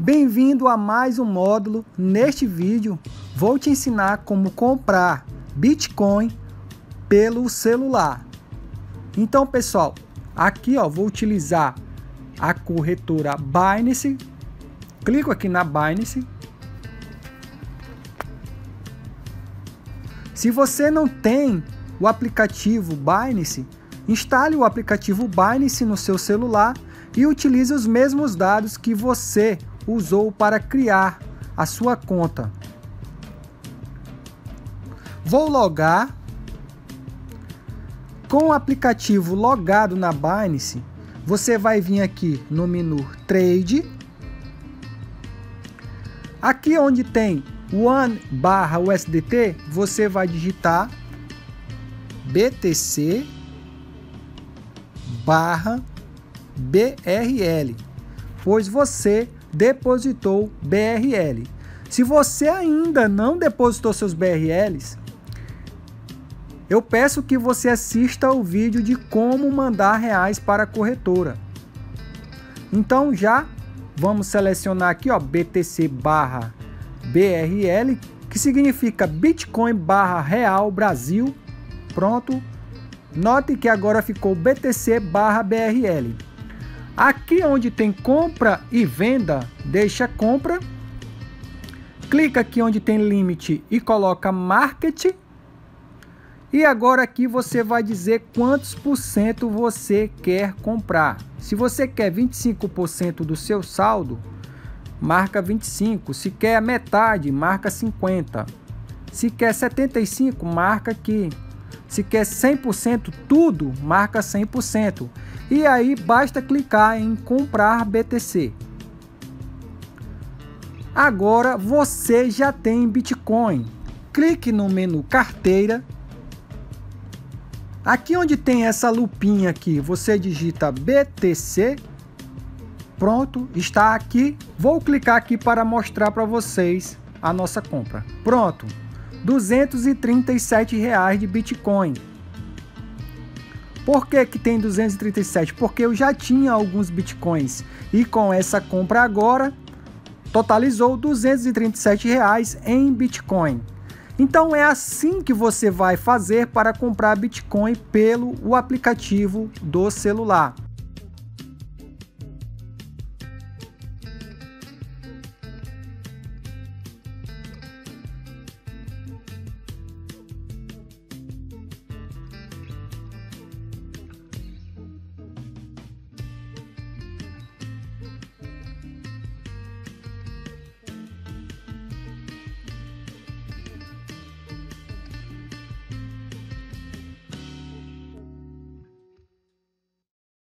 Bem-vindo a mais um módulo. Neste vídeo vou te ensinar como comprar Bitcoin pelo celular. Então pessoal, aqui ó, vou utilizar a corretora Binance, clico aqui na Binance. Se você não tem o aplicativo Binance, instale o aplicativo Binance no seu celular e utilize os mesmos dados que você usou para criar a sua conta. Vou logar. Com o aplicativo logado na Binance, você vai vir aqui no menu Trade. Aqui onde tem $1/USDT, você vai digitar BTC/BRL, pois você depositou BRL. Se você ainda não depositou seus BRLs, eu peço que você assista ao vídeo de como mandar reais para a corretora. Então já vamos selecionar aqui ó, BTC/BRL, que significa Bitcoin/Real Brasil. Pronto, note que agora ficou BTC/BRL. Aqui onde tem compra e venda, deixa compra. Clica aqui onde tem limite e coloca market. E agora aqui você vai dizer quantos por cento você quer comprar. Se você quer 25% do seu saldo, marca 25. Se quer metade, marca 50. Se quer 75, marca aqui. Se quer 100% tudo, marca 100%. E aí basta clicar em comprar BTC. Agora você já tem Bitcoin. Clique no menu carteira. Aqui onde tem essa lupinha aqui, você digita BTC. Pronto, está aqui. Vou clicar aqui para mostrar para vocês a nossa compra. Pronto. R$ 237 de Bitcoin. Por que que tem 237? Porque eu já tinha alguns Bitcoins e com essa compra agora totalizou R$ 237 em Bitcoin. Então é assim que você vai fazer para comprar Bitcoin pelo aplicativo do celular.